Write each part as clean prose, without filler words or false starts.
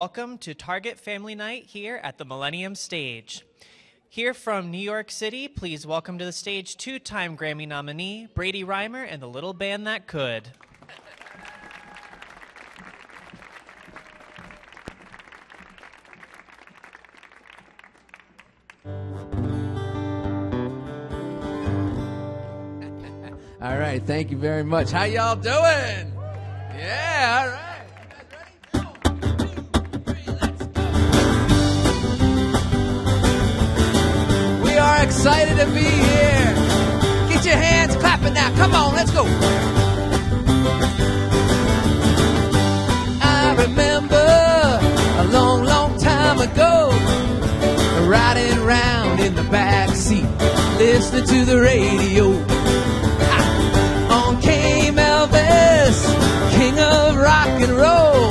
Welcome to Target Family Night here at the Millennium Stage. Here from New York City, please welcome to the stage two-time Grammy nominee, Brady Rymer and the Little Band That Could. All right, thank you very much. How y'all doing? Yeah, all right. Excited to be here. Get your hands clapping now. Come on, let's go. I remember a long, long time ago, riding around in the back seat, listening to the radio. On came Elvis, king of rock and roll.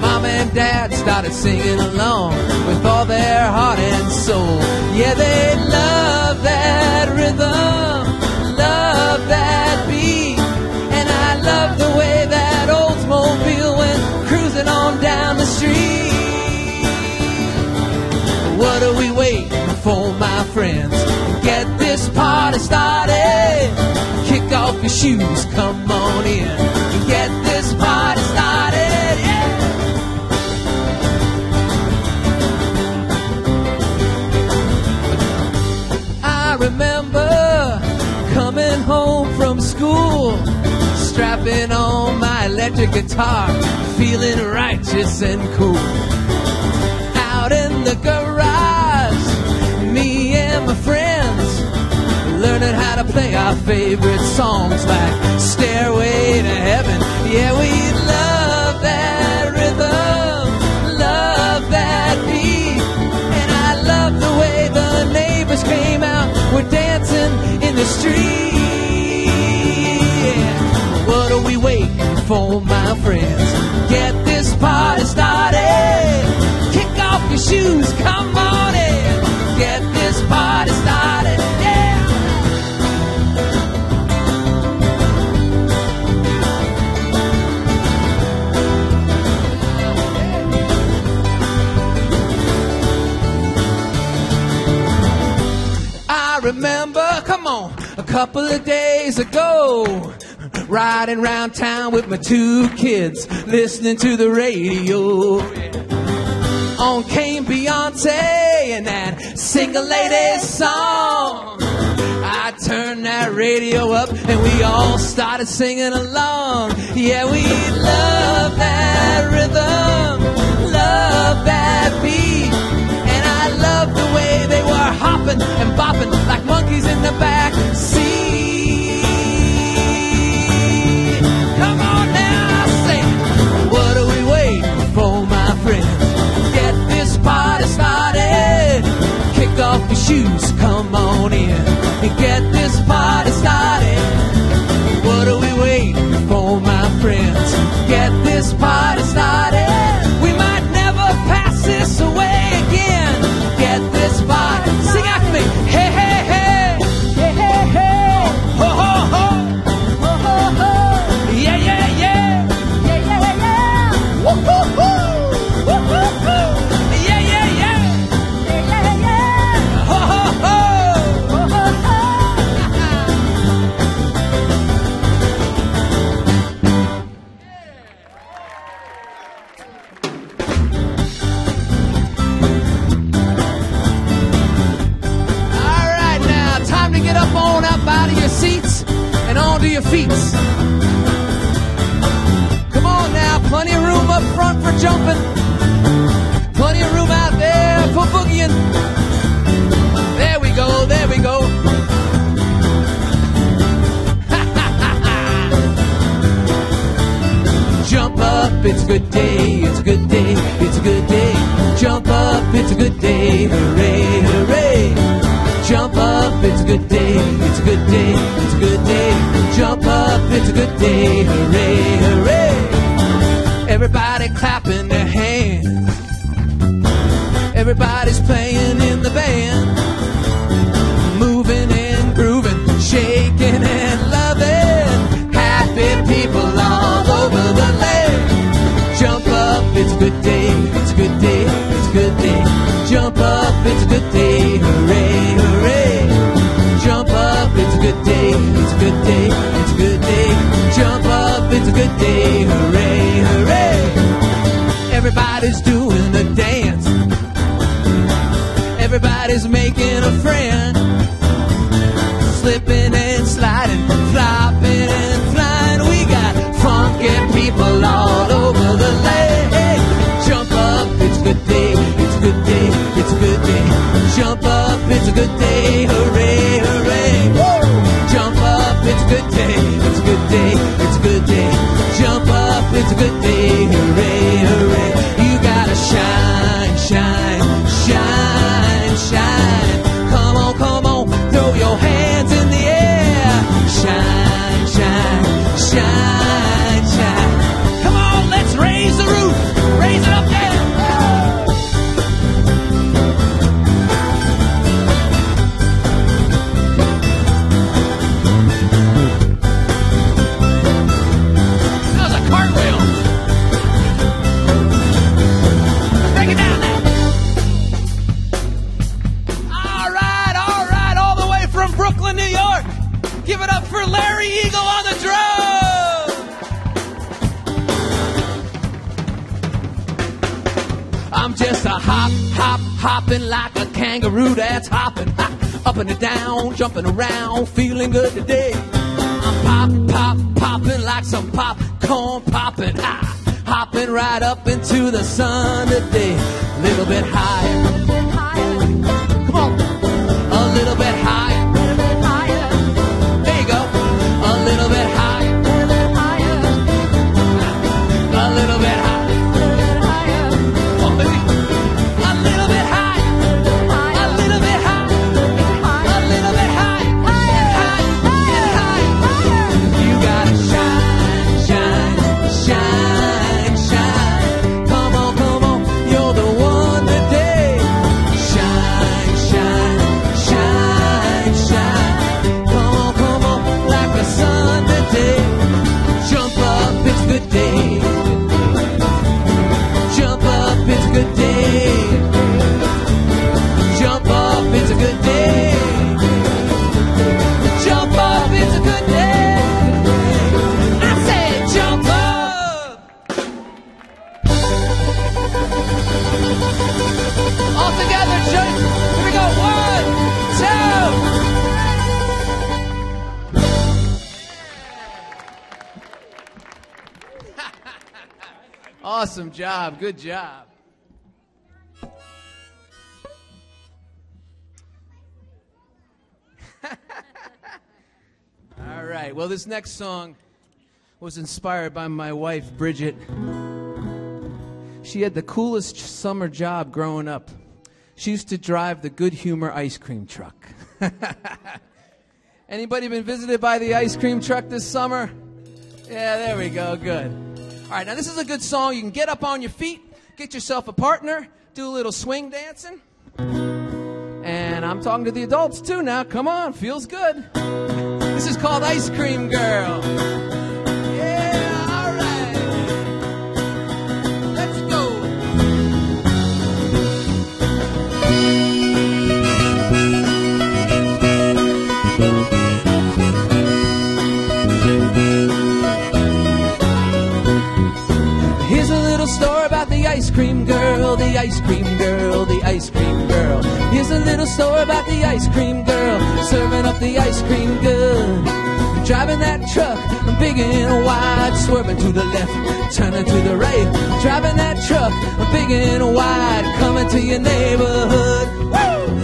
Mom and Dad started singing along with all their heart and soul. Yeah, they love that rhythm, love that beat, and I love the way that Oldsmobile went cruising on down the street. What are we waiting for, my friends? Get this party started. Kick off your shoes, come on in. Get this party started, yeah. Home from school, strapping on my electric guitar, feeling righteous and cool. Out in the garage, me and my friends, learning how to play our favorite songs like Stairway to Heaven. Yeah, we love that rhythm, love that beat, and I love the way the neighbors came out, we're dancing in the street. What are we waiting for, my friends? Get this party started. Kick off your shoes, come on in. Get this party started, yeah. I remember, come on, a couple of days ago, riding round town with my two kids, listening to the radio. On came Beyonce and that single lady song. I turned that radio up and we all started singing along. Yeah, we love that rhythm, love that beat, and I love the way they were hopping and bopping like monkeys in the back seat. Off your shoes, come on in and get this party started. What are we waiting for, my friends? Get this party started. We might never pass this away again. Get this party. Sing after me. Hey, hey, hey. Hey, hey, hey. Ho, ho, ho. Ho, ho, ho. Yeah, yeah, yeah. Yeah, yeah, yeah. Woo, hoo, hoo. Woo, hoo, hoo. Your feet. Come on now, plenty of room up front for jumping, plenty of room out there for boogieing. There we go, there we go. Jump up, it's a good day, it's a good day, it's a good day. Jump up, it's a good day, hooray, hooray. Jump up, it's a good day, it's a good day, it's a good day. Jump up, it's a good day, hooray, hooray. Everybody clapping their hands. Everybody's playing in the band. Moving and grooving, shaking and loving. Happy people all over the land. Jump up, it's a good day. It's a good day, it's a good day. Jump up, it's a good day. Hooray, hooray. Jump up, it's a good day, it's a good day, it's a good day. Jump up, it's a good day. Hooray, hooray. Everybody's doing a dance. Everybody's making a friend. Slipping and sliding, flopping and flying. We got funky people all over the land. Jump up, it's a good day, it's a good day, it's a good day. Jump up, it's a good day, hooray, hooray. Jump up, it's a good day, it's a good day, it's a good day. Jump up, it's a good day, hooray, hooray. You gotta shine, shine, shine, shine. Come on, come on, throw your hands in the air. Shine, shine, shine, shine. Come on, let's raise the roof. Raise it up there. That was a cartwheel. Break it down now. All right, all the way from Brooklyn, New York. Give it up for Larry Eagle on the drums. I'm just a hop, hop, hopping like a kangaroo that's hopping. Hop, up and down, jumping around, feeling good today. I'm pop, pop, popping like some popcorn popping. Hopping right up into the sun today. A little bit higher. A little bit higher. Come on. A little bit higher. A little bit higher. There you go. A little bit higher. A little bit higher. A little bit higher. Awesome job. Good job. All right. Well, this next song was inspired by my wife, Bridget. She had the coolest summer job growing up. She used to drive the Good Humor ice cream truck. Anybody been visited by the ice cream truck this summer? Yeah, there we go. Good. All right, now this is a good song. You can get up on your feet, get yourself a partner, do a little swing dancing. And I'm talking to the adults too now. Come on, feels good. This is called Ice Cream Girl. Yeah, all right. Let's ice cream girl, the ice cream girl, the ice cream girl. Here's a little story about the ice cream girl, serving up the ice cream good. Driving that truck, big and wide, swerving to the left, turning to the right. Driving that truck, big and wide, coming to your neighborhood. Woo!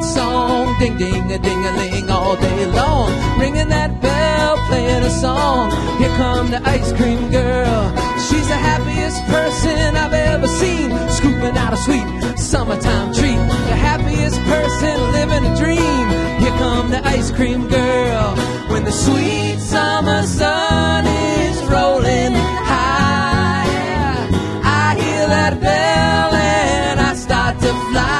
Song, ding ding a ding a ling all day long, ringing that bell, playing a song. Here come the ice cream girl. She's the happiest person I've ever seen, scooping out a sweet summertime treat. The happiest person living a dream. Here come the ice cream girl. When the sweet summer sun is rolling high, I hear that bell and I start to fly.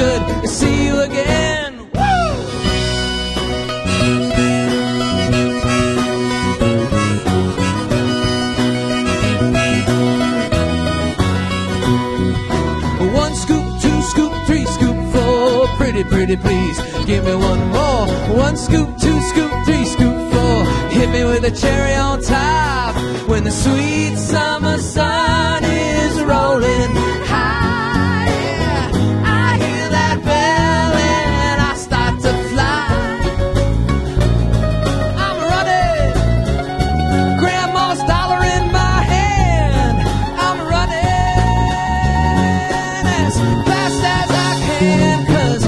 good to see you again. Woo! 1 scoop, 2 scoop, 3 scoop, 4. Pretty, pretty, please give me one more. 1 scoop, 2 scoop, 3 scoop, 4. Hit me with a cherry on top when the sweet summer sun is rolling high. Yeah. I hear that bell and I start to fly. I'm running, grandma's dollar in my hand. I'm running as fast as I can, 'cause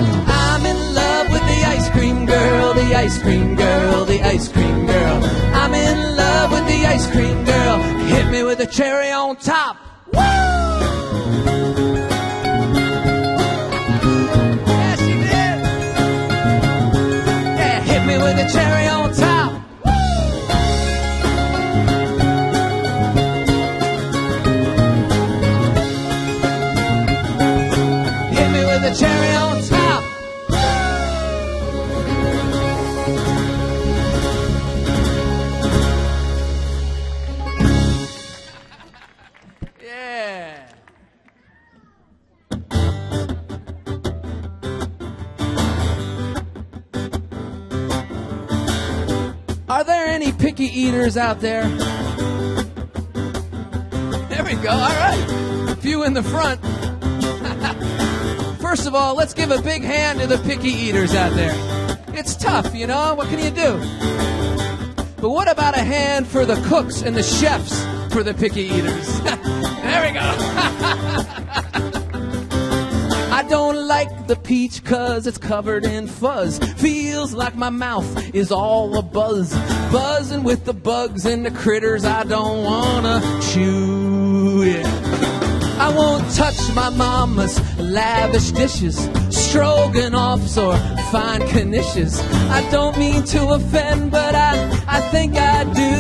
I'm in love with the ice cream girl, the ice cream girl, the ice cream girl. I'm in love with the ice cream girl. Hit me with a cherry on top. Woo! The cherry on top. Woo! Hit me with the cherry on top. Yeah. Are there any picky eaters out there? There we go, all right. A few in the front. First of all, let's give a big hand to the picky eaters out there. It's tough, you know, what can you do? But what about a hand for the cooks and the chefs for the picky eaters? There we go. I don't like the peach 'cause it's covered in fuzz. Feels like my mouth is all abuzz, buzzing with the bugs and the critters I don't wanna chew. Yeah. I won't touch my mama's lavish dishes, stroganoffs or fine knishes. I don't mean to offend, but I think I do.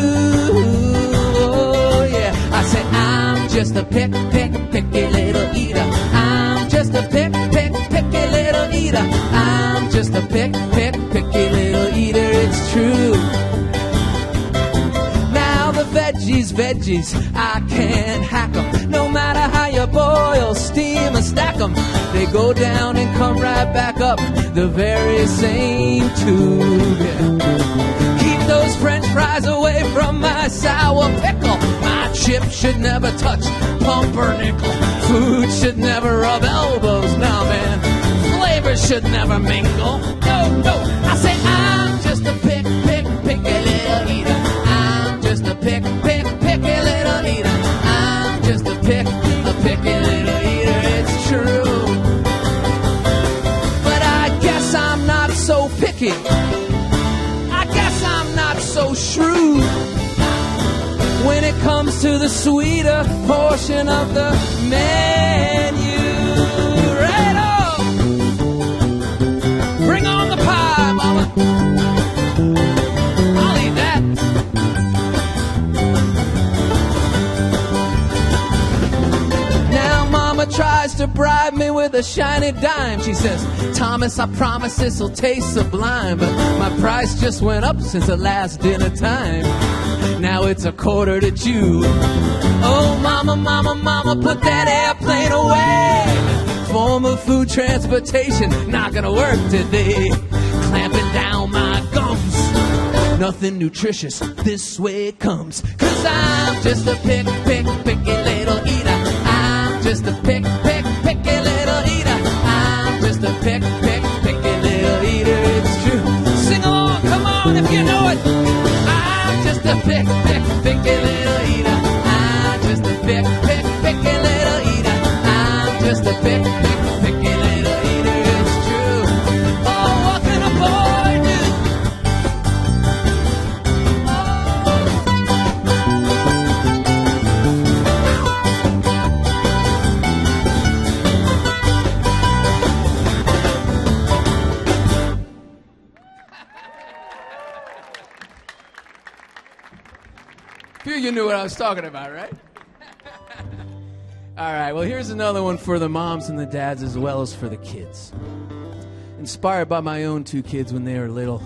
Oh, yeah. I say I'm just a picky little eater. I'm just a picky little eater. I'm just a picky little eater. It's true. Now the veggies, I can't hack 'em. No matter how you boil, steam, or stack 'em, they go down and come right back up the very same tube. Yeah. Those french fries away from my sour pickle. My chip should never touch pumpernickel. Food should never rub elbows, nah, man. Flavor should never mingle. No, no. I say I'm just a picky little eater. I'm just a picky little eater. I'm just a picky little eater. It's true. But I guess I'm not so picky. So shrewd when it comes to the sweeter portion of the menu. Right on! Bring on the pie, mama. I'll eat that. Now mama tries to bribe me with a shiny dime. She says, Thomas, I promise this'll taste sublime, but my price just went up since the last dinner time. Now it's 1/4 to 2. Oh, mama, mama, mama, put that airplane away. Form of food transportation, not gonna work today. Clamping down my gums. Nothing nutritious, this way it comes. 'Cause I'm just a picky little eater. I'm just a picky little eater. I'm just a picky little eater. It's true. Sing along, come on if you know it. I'm just a picky little eater. I'm just a picky little eater. I'm just a picky little eater. It's true. Oh, what can a boy do? You knew what I was talking about, right? All right, well, here's another one for the moms and the dads as well as for the kids. Inspired by my own two kids when they were little.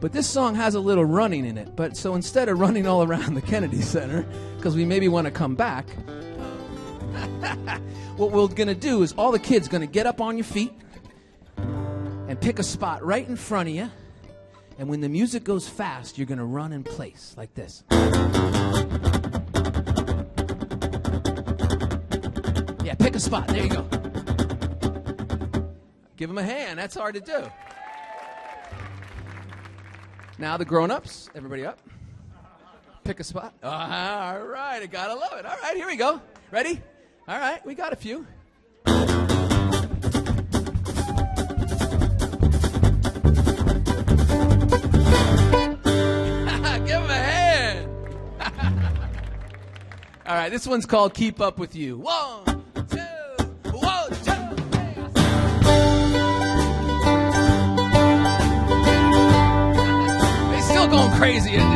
But this song has a little running in it. But so instead of running all around the Kennedy Center, because we maybe want to come back, what we're going to do is all the kids going to get up on your feet and pick a spot right in front of you. And when the music goes fast, you're going to run in place like this. Yeah, pick a spot. There you go. Give them a hand. That's hard to do. Now the grown-ups, everybody up. Pick a spot. All right, I gotta love it. All right, here we go. Ready? All right, we got a few. Give him a hand. All right, this one's called Keep Up With You. 1, 2, 1, 2. They still going crazy in this.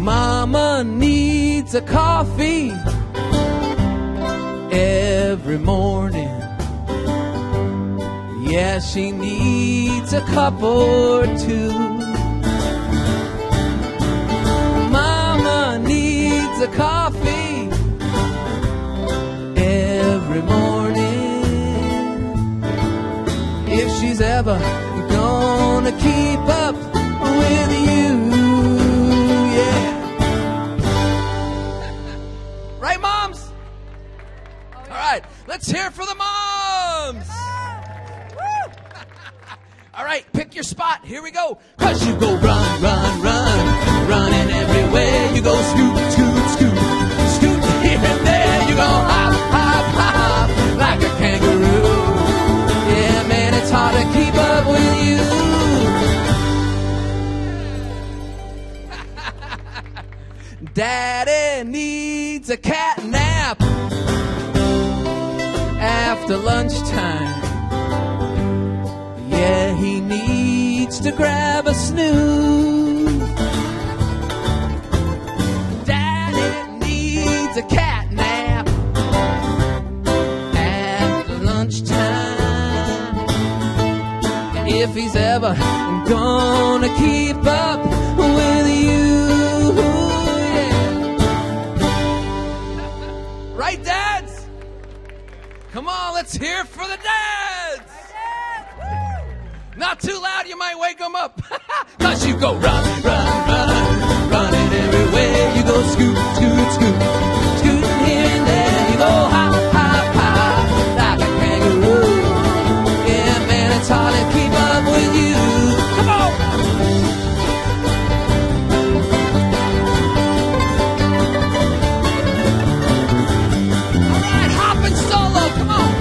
Mama needs a coffee every morning. Yeah, she needs a cup or two. Mama needs a coffee every morning. If she's ever gonna keep up with you, yeah. Right, moms? All right, let's hear it for the moms. All right, pick your spot. Here we go. 'Cause you go run, run, run, running everywhere. You go scoot, scoot, scoot, scoot here and there. You go hop, hop, hop like a kangaroo. Yeah, man, it's hard to keep up with you. Daddy needs a cat nap after lunchtime. Yeah, he needs to grab a snooze. Daddy needs a cat nap at lunchtime. And if he's ever gonna keep up with you, yeah. Right, dads? Come on, let's hear it for the dads. Not too loud, you might wake them up. 'Cause you go run, run, run, running everywhere. You go scoot, scoot, scoot, scoot here and there. You go hop, hop, hop like a kangaroo. Yeah, man, it's hard to keep up with you. Come on! All right, hopping solo, come on!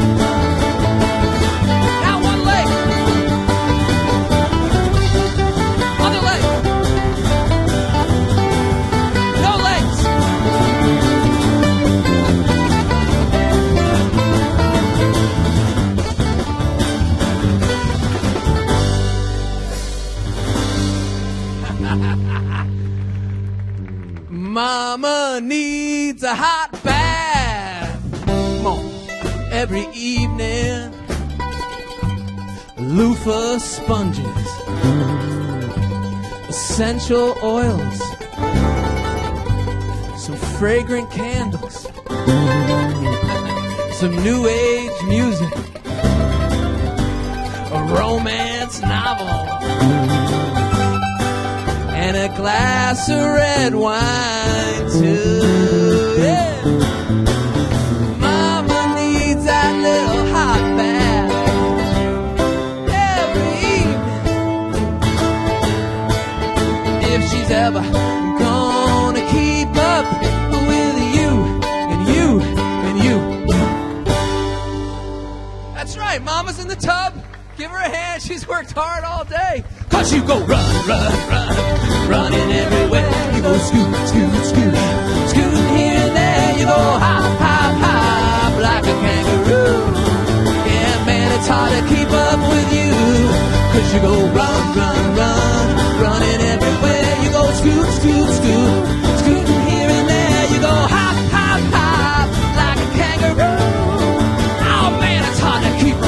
Mama needs a hot bath. Come on. Every evening. Loofah sponges, essential oils, some fragrant candles, some new age music, a romance novel, and a glass of red wine too, yeah. Mama needs that little hot bath every evening. If she's ever gonna keep up with you and you and you. That's right, Mama's in the tub. Give her a hand, she's worked hard all day. 'Cause you go run, run, run, running everywhere. You go scoot, scoot, scoot, scoot here and there. You go hop, hop, hop like a kangaroo. Yeah, man, it's hard to keep up with you. 'Cause you go run, run, run, running scoot, scoot, scooting here and there. You go hop, hop, hop, like a kangaroo. Oh man, it's hard to keep up.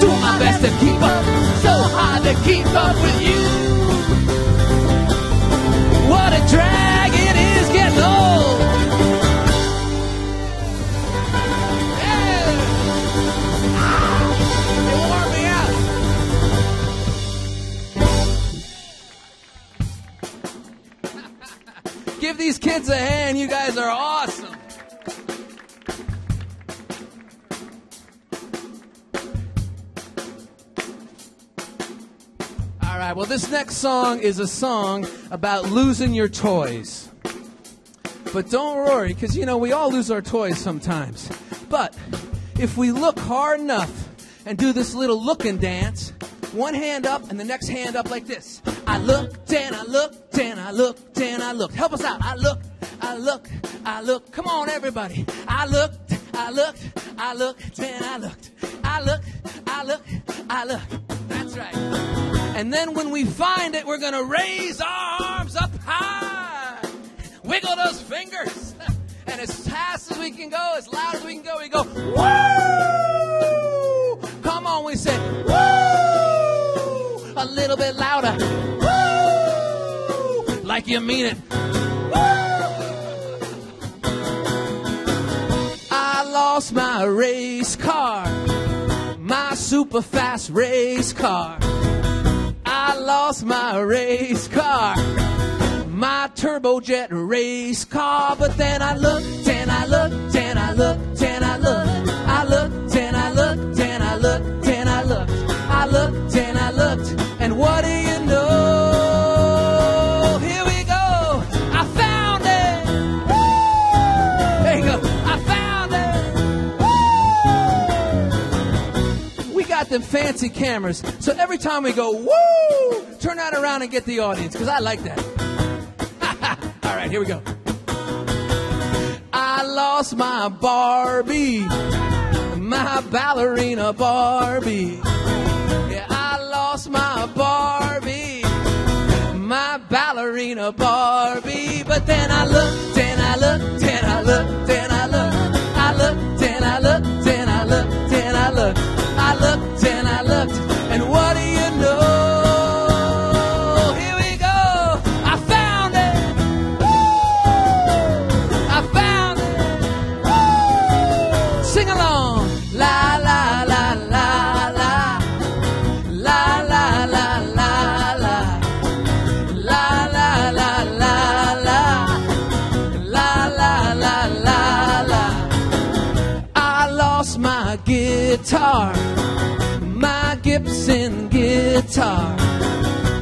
Do my best to keep up. So hard to keep up with you. What a drag it is getting old. Give these kids a hand. You guys are awesome. All right, well, this next song is a song about losing your toys. But don't worry, because, you know, we all lose our toys sometimes. But if we look hard enough and do this little looking dance, one hand up and the next hand up like this. I looked and I looked and I looked and I looked. Help us out. I looked, I looked, I looked. Come on, everybody. I looked, I looked, I looked and I looked. I looked, I looked, I looked. That's right. And then when we find it, we're going to raise our arms up high. Wiggle those fingers. And as fast as we can go, as loud as we can go, we go, woo! Come on, we say, woo! A little bit louder. Woo! Like you mean it. Woo! I lost my race car, my super fast race car. I lost my race car, my turbojet race car. But then I looked and I looked and I looked and I looked. I looked and I looked and I looked and I looked. I looked and I looked, and what do you know? Here we go. I found it. Woo! There you go. I found it. Woo! We got them fancy cameras, so every time we go, woo, turn that around and get the audience, because I like that. All right, here we go. I lost my Barbie, my ballerina Barbie. Yeah, I lost my Barbie, my ballerina Barbie. But then I looked and I looked and I looked and I looked. I looked and I looked and I looked and I looked. I looked and I looked, and what do you know? Guitar, my Gibson guitar.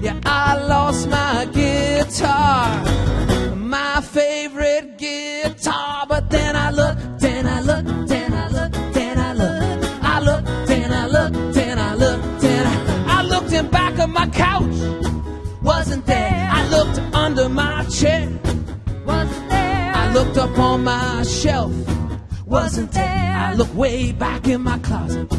Yeah, I lost my guitar, my favorite guitar. But then I looked and I looked and I looked and I looked. I looked and I looked and I looked and I looked in back of my couch, wasn't there. I looked under my chair, wasn't there. I looked up on my shelf, wasn't there. I looked way back in my closet,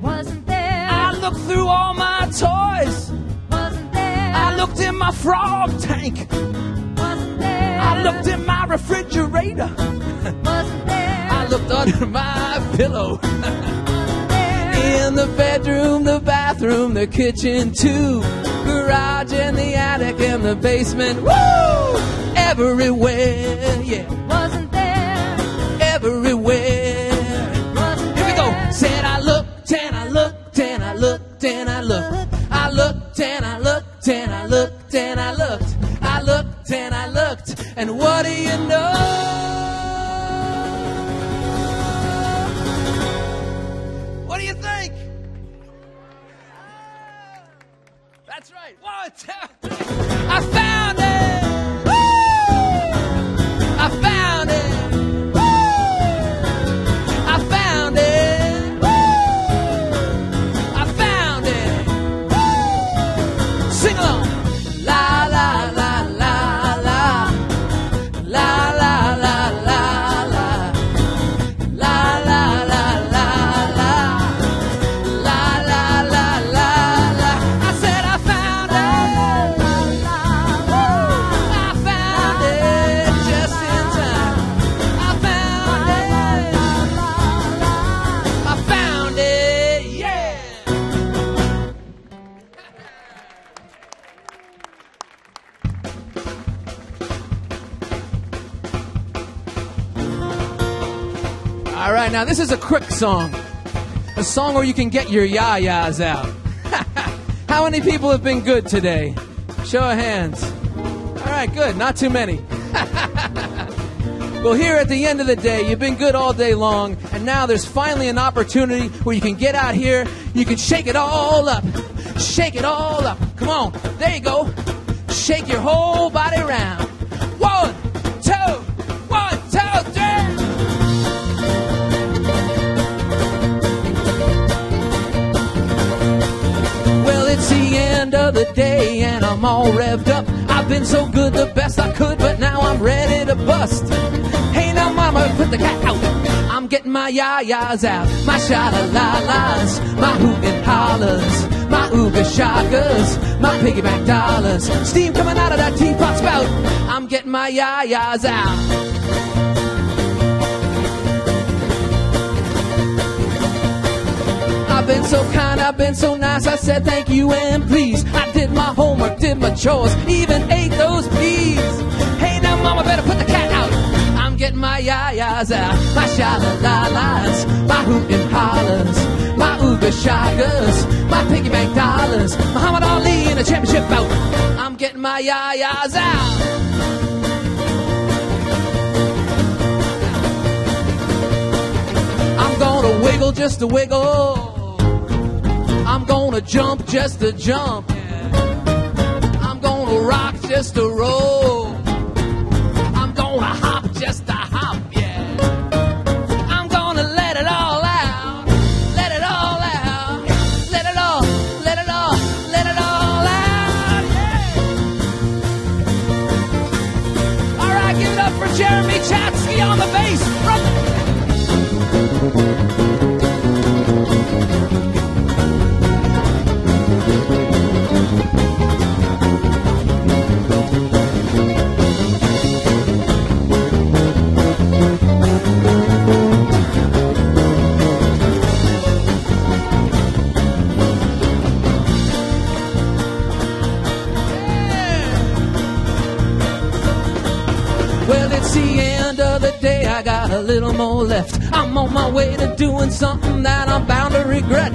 wasn't there. I looked through all my toys, wasn't there. I looked in my frog tank, wasn't there. I looked in my refrigerator, wasn't there. I looked under my pillow, wasn't there. In the bedroom, the bathroom, the kitchen too, garage and the attic and the basement. Woo! Everywhere, yeah. Wasn't there. Everywhere. Here we go. Said I looked and I looked and I looked and I looked. I looked and I looked and I looked and I looked. I looked and I looked, and what do you know? What do you think? That's right. One, two, three. I found it. Woo! I found it. All right, now this is a quick song. A song where you can get your yah-yahs out. How many people have been good today? Show of hands. All right, good. Not too many. Well, here at the end of the day, you've been good all day long, and now there's finally an opportunity where you can get out here, you can shake it all up. Shake it all up. Come on. There you go. Shake your whole body around. One, two, one, two, three. Of the day, and I'm all revved up. I've been so good, the best I could, but now I'm ready to bust. Hey now mama, put the cat out. I'm getting my yah-yahs out, my sha-la-la-las, my hoopin' hollers, my ooga shakas, my piggyback dollars, steam coming out of that teapot spout. I'm getting my yah-yahs out. I've been so kind, I've been so nice, I said thank you and please. I did my homework, did my chores, even ate those peas. Hey now mama, better put the cat out. I'm getting my yah-yahs out, my sha-la-la-las, my hoopin' hollers, my ooga shagas, my piggy bank dollars, Muhammad Ali in a championship bout. I'm getting my yah-yahs out. I'm gonna wiggle just to wiggle, I'm gonna jump just to jump, yeah. I'm gonna rock just to roll, I'm gonna hop just to hop, yeah. I'm gonna let it all out, let it all out, let it all, let it all, let it all out, yeah. All right, give it up for Jeremy Chatsky on the bass. I got a little more left. I'm on my way to doing something that I'm bound to regret.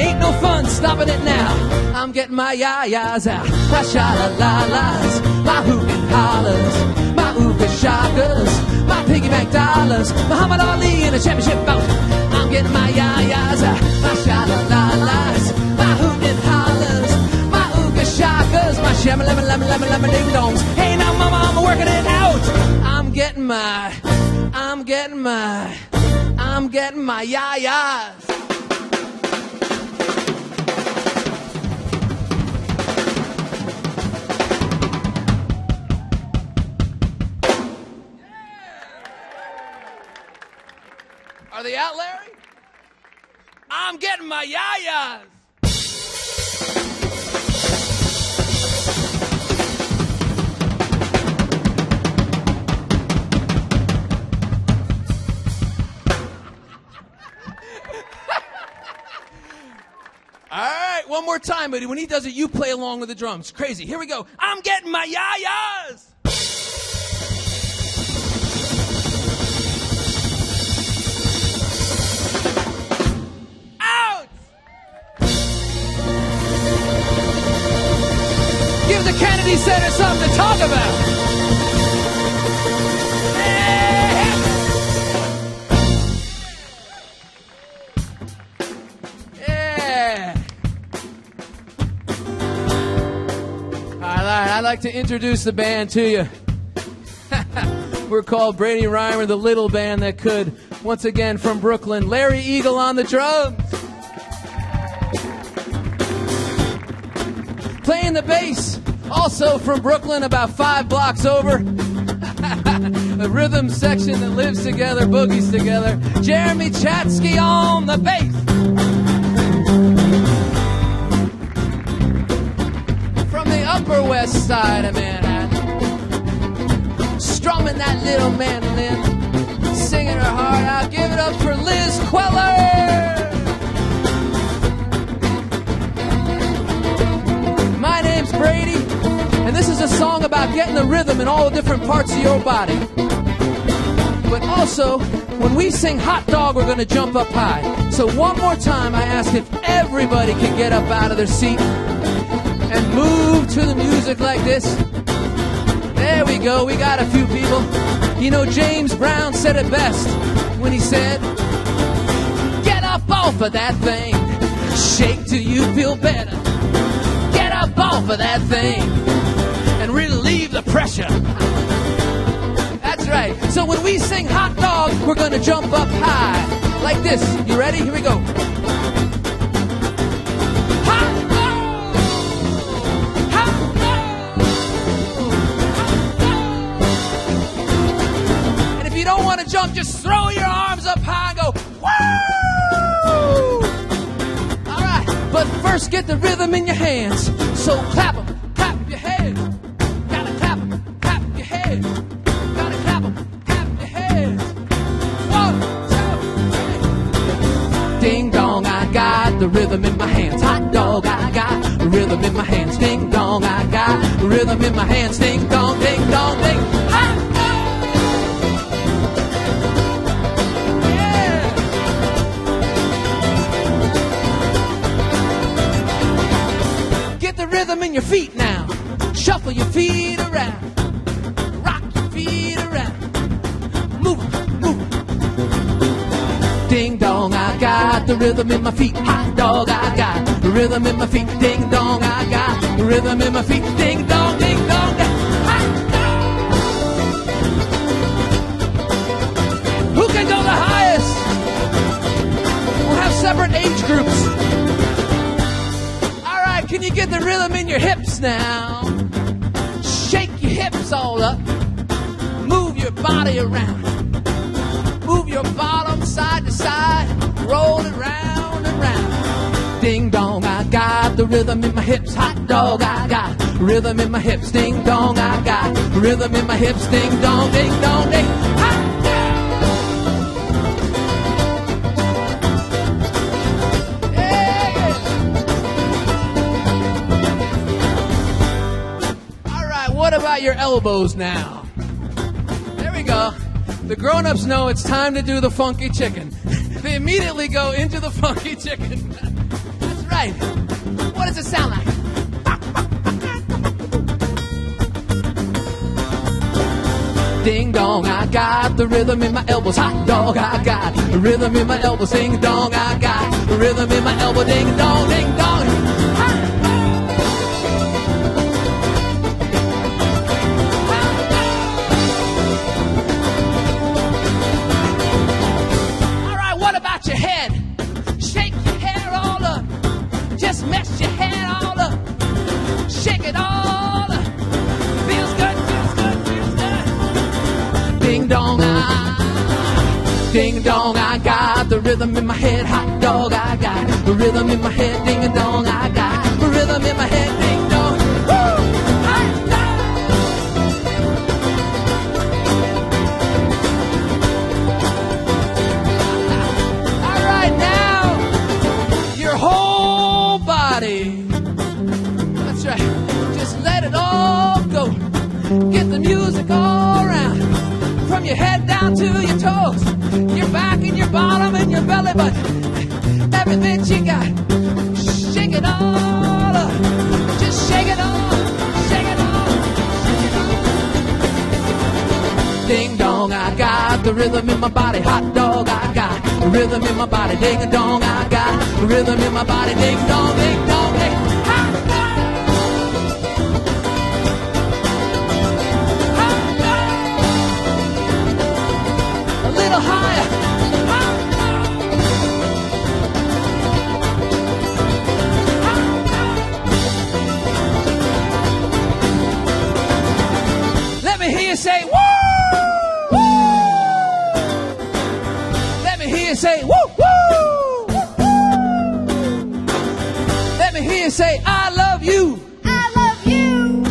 Ain't no fun stopping it now. I'm getting my yah-yahs out, my sha-la-la-las, my hoopin' hollers, my ooga shakas, my piggyback dollars, Muhammad Ali in a championship bout. I'm getting my yah-yahs out, my sha-la-la-las, my hoopin' hollers, my ooga shakas, my sham-a-lam-a-lam-a-lam-a-lam-a-ding-dongs. Hey now mama, I'm working it out. I'm getting my, I'm getting my, I'm getting my yah-yahs. Are they out, Larry? I'm getting my yah-yahs. All right, one more time, buddy. When he does it, you play along with the drums. Crazy. Here we go. I'm getting my yah-yahs. Out! Give the Kennedy Center something to talk about. I'd like to introduce the band to you. We're called Brady Rymer, the Little Band That Could. Once again from Brooklyn, Larry Eagle on the drums. Playing the bass, also from Brooklyn, about 5 blocks over. The rhythm section that lives together, boogies together. Jeremy Chatsky on the bass. Upper West Side of Manhattan, strumming that little mandolin, singing her heart out. Give it up for Liz Queller. My name's Brady, and this is a song about getting the rhythm in all the different parts of your body, but also when we sing hot dog, we're going to jump up high. So one more time, I ask if everybody can get up out of their seat and move to the music like this. There we go. We got a few people. You know, James Brown said it best when he said, get up off of that thing. Shake till you feel better. Get up off of that thing and relieve the pressure. That's right. So when we sing hot dog, we're going to jump up high. Like this. You ready? Here we go. Hot dog! Hot dog! Hot dog! And if you don't want to jump, just throw your arms up high and go, woo! All right. But first, get the rhythm in your hands. So clap them. Clap your head. Gotta clap them. Clap your head. Ding dong, I got the rhythm in my hands. Hot dog, I got the rhythm in my hands. Ding dong, I got the rhythm in my hands. Ding dong, ding dong, ding. Hot dog! Yeah! Get the rhythm in your feet now. Shuffle your feet around. Rock your feet around. Move, move. Ding dong, I got the rhythm in my feet. Hot dog, I got the rhythm in my feet. Ding dong, I got the rhythm in my feet. Ding dong, ding dong, ding. Hot dog! Who can go the highest? We'll have separate age groups. All right, can you get the rhythm in your hips now? Shake your hips all up. Move your body around. Move your bottom side to side. Roll it round and round. Ding dong, I got the rhythm in my hips. Hot dog, I got rhythm in my hips. Ding dong, I got rhythm in my hips. Ding dong, ding. Hot dog. Yeah. All right, what about your elbows now? There we go. The grown-ups know it's time to do the funky chicken. They immediately go into the funky chicken. That's right. What does it sound like? Ding dong, I got the rhythm in my elbows. Hot dog, I got the rhythm in my elbows. Ding dong, I got the rhythm in my elbow. Ding dong, ding dong. Hot ding dong, I got the rhythm in my head. Hot dog, I got the rhythm in my head. Ding dong, I got the rhythm in my head. Ding dong, woo! Hot dog! All right, now your whole body. That's right. Just let it all go. Get the music all around. From your head down to your toes, your back and your bottom and your belly button, everything you got, shake it all up, just shake it all, shake it all, shake it all. Ding dong, I got the rhythm in my body. Hot dog, I got the rhythm in my body. Ding dong, I got the rhythm in my body. Ding dong, ding dong, ding. Hot dog. Say woo! Woo! Let me hear you say woo, woo, woo, woo! Let me hear you say I love you, I love you.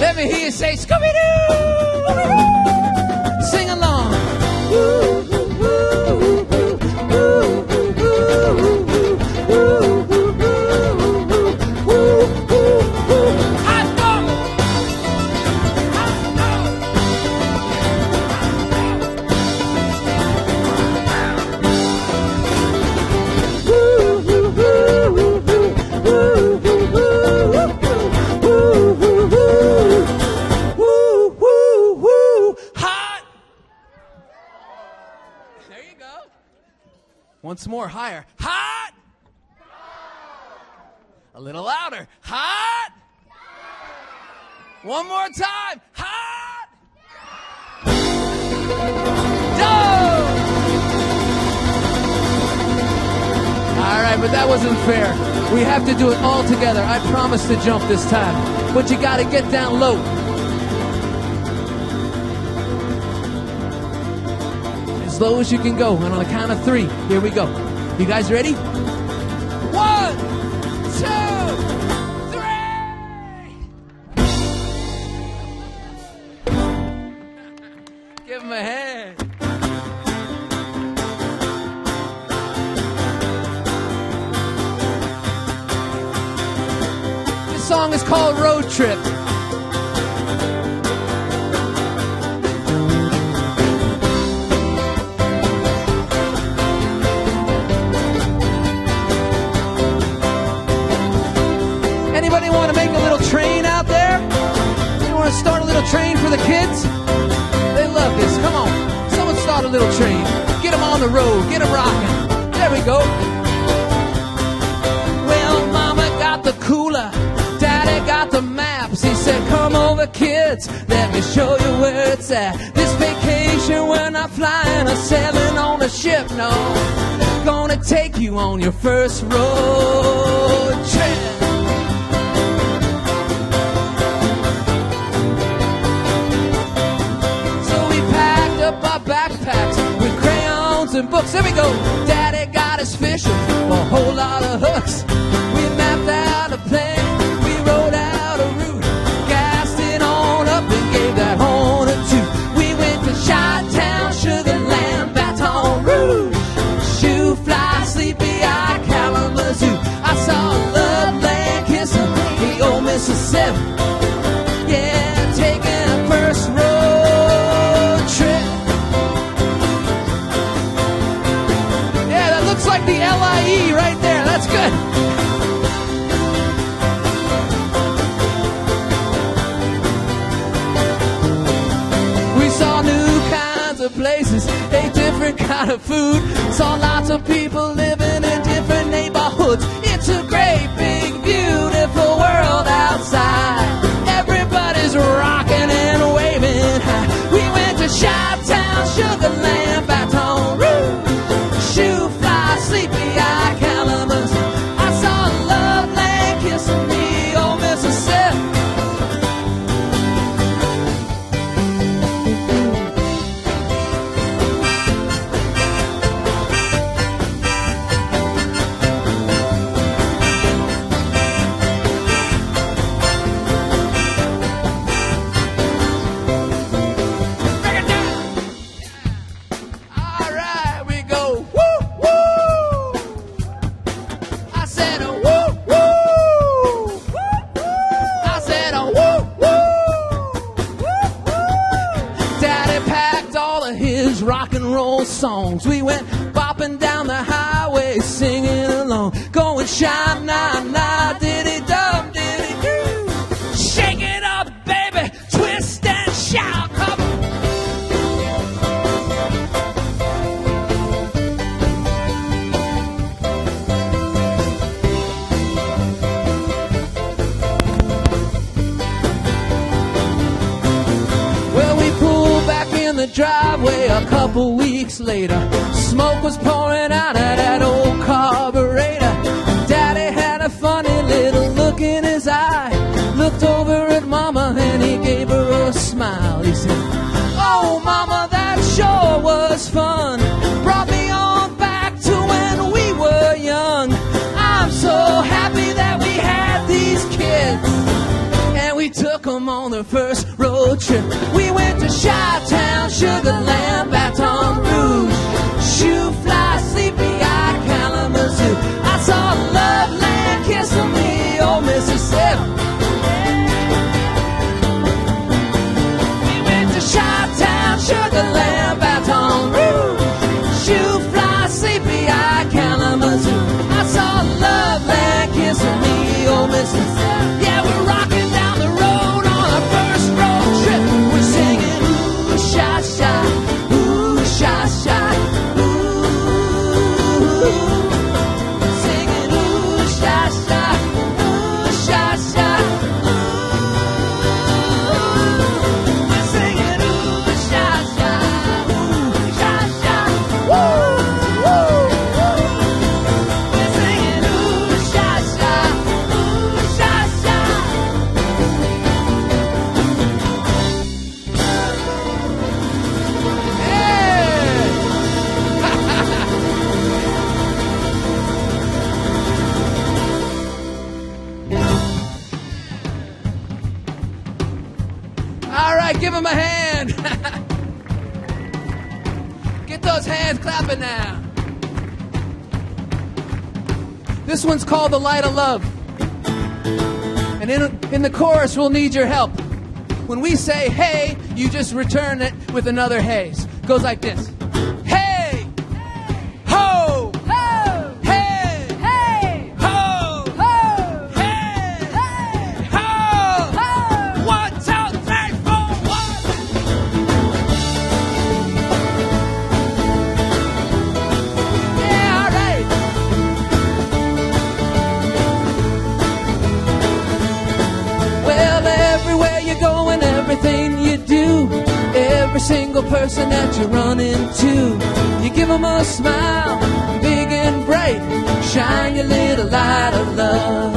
Let me hear you say Scooby Doo. Sing along. Woo, woo, woo, woo, woo, woo, woo, woo, woo. Once more, higher. Hot! A little louder. Hot! One more time. Hot! Dope! All right, but that wasn't fair. We have to do it all together. I promise to jump this time. But you gotta get down low. As low as you can go. And on the count of three, here we go. You guys ready? 1, 2, 3! Give him a hand. This song is called Road Trip. Train for the kids? They love this. Come on. Someone start a little train. Get them on the road. Get them rocking. There we go. Well, Mama got the cooler. Daddy got the maps. He said, come over, kids. Let me show you where it's at. This vacation, we're not flying or sailing on a ship, no. Gonna take you on your first road trip. And books. Here we go. Daddy got his fishing, a whole lot of hooks. We mapped out a plan, we wrote out a route, gassed it on up and gave that horn a toot. We went to Chi-Town, Sugar Land, Baton Rouge, Shoe Fly, Sleepy Eye, Kalamazoo. I saw Love Land kissing the old Mississippi. Yeah, taking a first road trip. The LIE right there, that's good. We saw new kinds of places, ate different kind of food, saw lots of people living in different neighborhoods. It's a great big beautiful world outside. Everybody's rocking and waving high. We went to Chi-Town, Sugar Land, Baton Rouge, Shoe Fly, Sleepy Eye, Kalamazoo. I saw Love Land kissing me, oh Mississippi. Songs. We went bopping down the highway, singing along, going shine, na na, diddy dum, diddy doo. Shake it up, baby, twist and shout. Come on. Well, we pulled back in the driveway a couple weeks later, smoke was pouring out of that old carburetor. Daddy had a funny little look in his eye, looked over at Mama and he gave her a smile. He said, oh Mama, that sure was fun. Brought me on back to when we were young. I'm so happy that we had these kids. And we took them on their first road trip. We went to Chi-Town, Sugar Land, Baton Rouge, Shoe Fly, Sleepy Eye, Kalamazoo. I saw Love Land kissing me, oh Mississippi. We went to Chi-Town, Sugar Land, Baton Rouge, Shoe Fly, Sleepy Eye, Kalamazoo. I saw Love Land kissing me, oh Mississippi. Yeah, we're rocking down the road on our first road trip. We're singing, ooh, One's called The Light of Love, and in the chorus we'll need your help. When we say hey, you just return it with another haze. Goes like this. Person that you run into, you give them a smile, big and bright, shine your little light of love.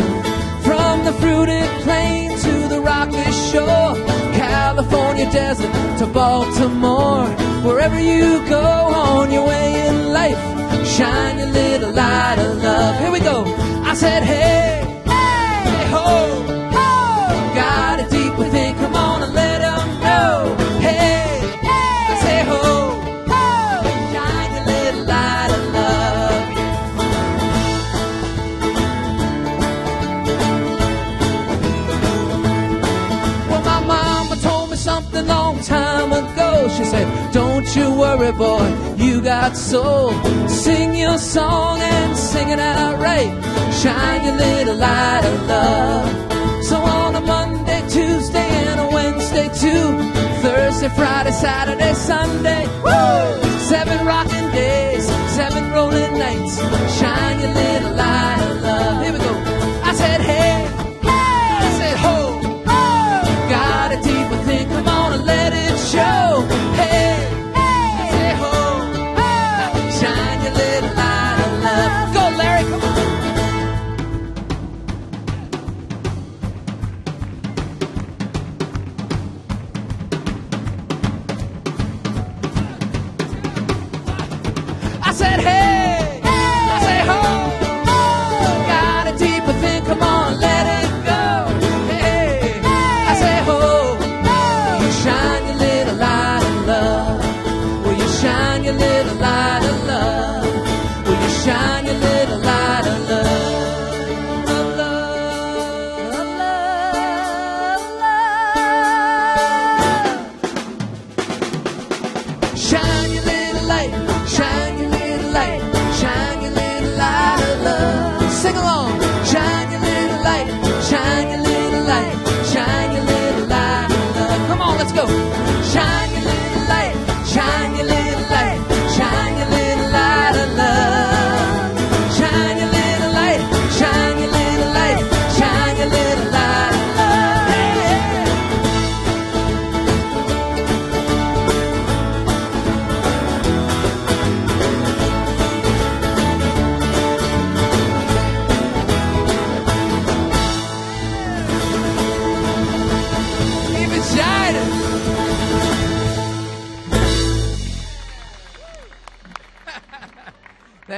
From the fruited plain to the rocky shore, California desert to Baltimore, wherever you go on your way in life, shine your little light of love. Here we go. I said hey, hey, ho, ho, got it deep within, come on and let them know, hey. She said, don't you worry, boy, you got soul. Sing your song and sing it outright. Shine your little light of love. So on a Monday, Tuesday, and a Wednesday, too. Thursday, Friday, Saturday, Sunday. Woo! 7 rocking days, 7 rolling nights. Shine your little light of love. Here we go. I said, hey, hey. I said, ho, ho. Got a deeper thing, come on and let it show.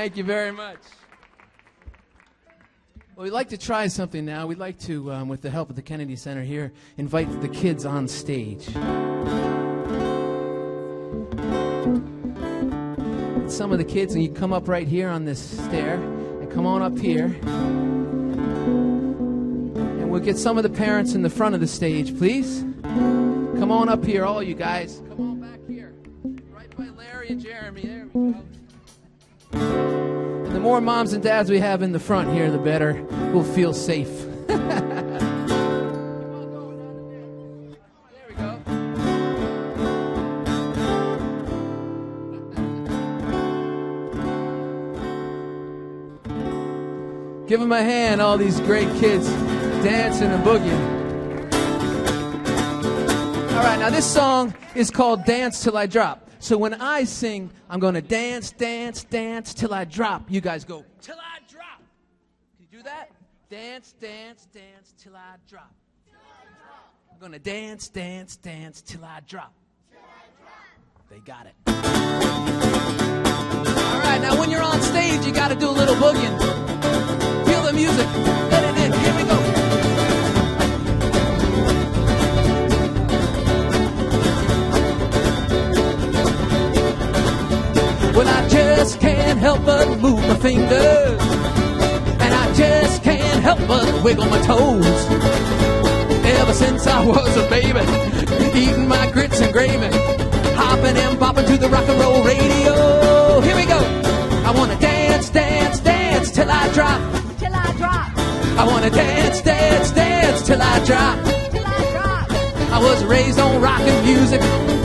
Thank you very much. Well, we'd like to try something now. We'd like to, with the help of the Kennedy Center here, invite the kids on stage. And some of the kids, and you come up right here on this stair, and come on up here. And we'll get some of the parents in the front of the stage, please. Come on up here, all you guys. Come on back here, right by Larry and Jeremy. There we go. And the more moms and dads we have in the front here, the better we'll feel safe. There we go. Give them a hand, all these great kids dancing and boogieing. All right, now this song is called Dance Till I Drop. So when I sing, I'm going to dance, dance, dance till I drop. You guys go, till I drop. Can you do that? Dance, dance, dance till I drop. I'm going to dance, dance, dance till I drop. They got it. All right, now when you're on stage, you got to do a little boogieing. The music, let it in, here we go. Well, I just can't help but move my fingers, and I just can't help but wiggle my toes. Ever since I was a baby, eating my grits and gravy, hopping and bopping to the rock and roll radio. Here we go. I want to dance, dance, dance till I drop. I want to dance, dance, dance till I drop. Till I drop. I was raised on rockin' music.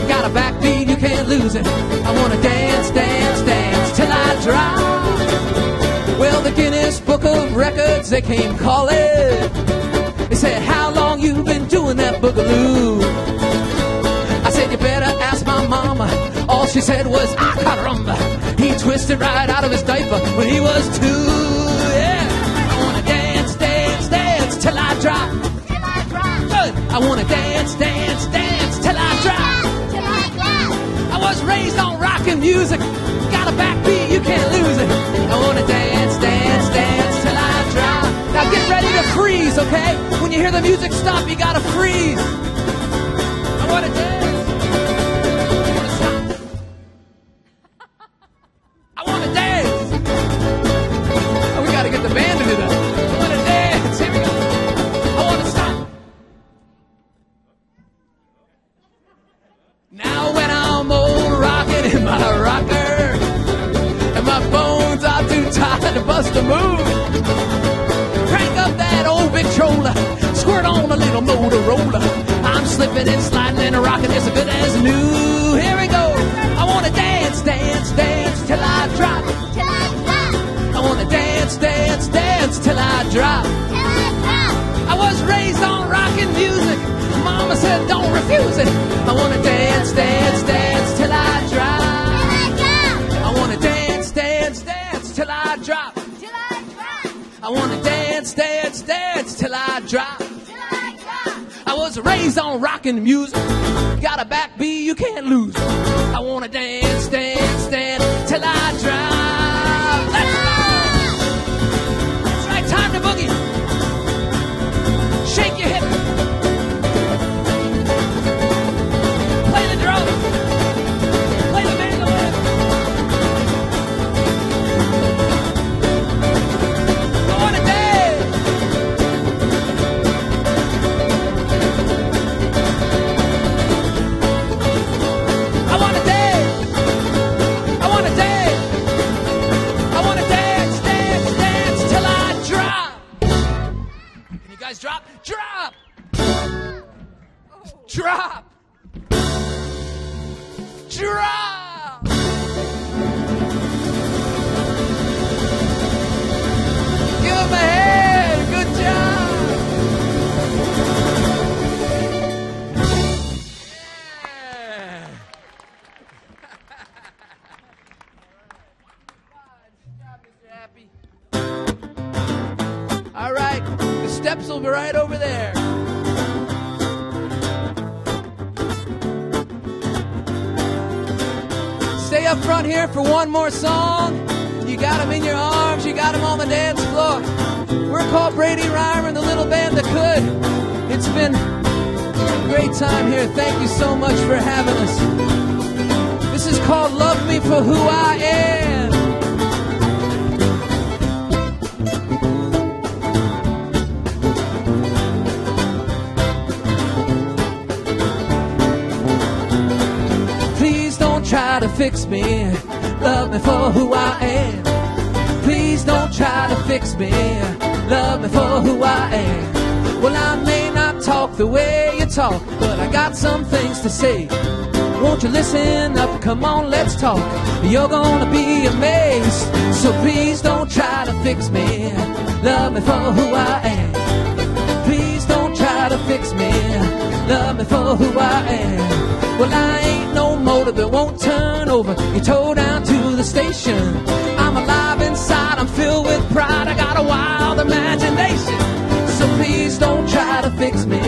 Got a backbeat, you can't lose it. I want to dance, dance, dance till I drop. Well, the Guinness Book of Records, they came calling. They said, how long you been doing that boogaloo? I said, you better ask my mama. All she said was, ah, caramba. He twisted right out of his diaper when he was two. Till I drop. Till I drop. Good. I want to dance, dance, dance till I drop. Till I drop. I was raised on rockin' music. Got a backbeat, you can't lose it. I want to dance, dance, dance till I drop. Now get ready to freeze, okay? When you hear the music stop, you gotta freeze. I want to dance. I want to stop. I want to dance. Oh, we gotta get the band to do that. I want to dance. Here we go. Now when I'm old rockin' in my rocker, and my bones are too tired to bust a move, crank up that old Victrola, squirt on a little Motorola. I'm slippin' and slidin' and rockin' as good as new. Here we go. I wanna dance, dance, dance till I drop. Till I drop. I wanna dance, dance, dance till I drop. Till I drop. I was raised on rockin' music. Mama said, don't refuse it. I want to dance, dance, dance till I drop. I want to dance, dance, dance till I drop. Till I drop. I want to dance, dance, dance till I drop. Till I drop. I was raised on rockin' music. Got a back beat, you can't lose. I want to dance, dance, dance till I drop. Let's go. That's right, time to boogie. Shake your hip. Drop! Drop! Give him a hand! Good job! Yeah! Good job, Mr. Happy. All right, the steps will be right over there. Up front here for one more song. You got them in your arms, you got them on the dance floor. We're called Brady Rymer and the Little Band That Could. It's been a great time here. Thank you so much for having us. This is called Love Me For Who I Am. Try to fix me, love me for who I am. Please don't try to fix me, love me for who I am. Well, I may not talk the way you talk, but I got some things to say. Won't you listen up, come on, let's talk. You're gonna be amazed. So please don't try to fix me, Love me for who I am. Please don't try to fix me. Love me for who I am. Well, I ain't no motor that won't turn over. You tow down to the station. I'm alive inside. I'm filled with pride. I got a wild imagination. So please don't try to fix me.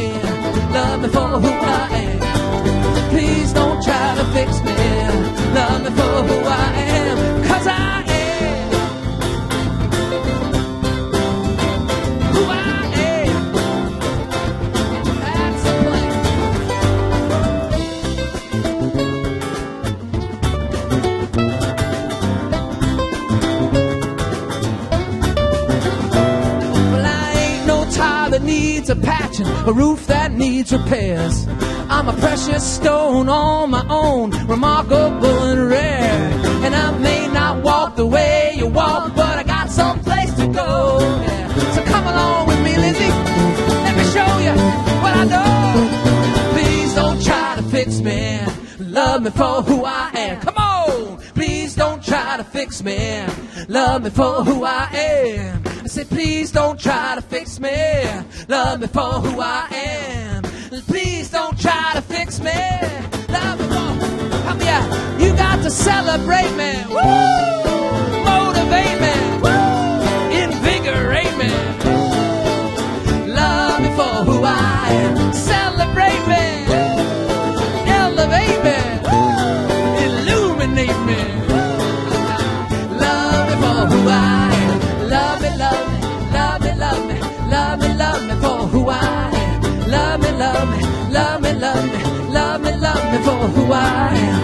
Love me for who I am. Please don't try to fix me. Love me for who I am. 'Cause I am. Needs a patching, a roof that needs repairs. I'm a precious stone on my own, remarkable and rare. And I may not walk the way you walk, but I got some place to go. So come along with me, Lizzie. Let me show you what I know. Please don't try to fix me. Love me for who I am. Come on. Please don't try to fix me. Love me for who I am. I said, please don't try to fix me. Love me for who I am. Please don't try to fix me. Love me for, help me out. You got to celebrate me. Woo! Motivate me. Woo! Invigorate me. Love me for who I am. Celebrate me. Elevate me. Illuminate me. Love me for who I am. Love me, love me. Love me, love me. Love me, love me for who I am. Love me, love me. Love me, love me. Love me, love me for who I am.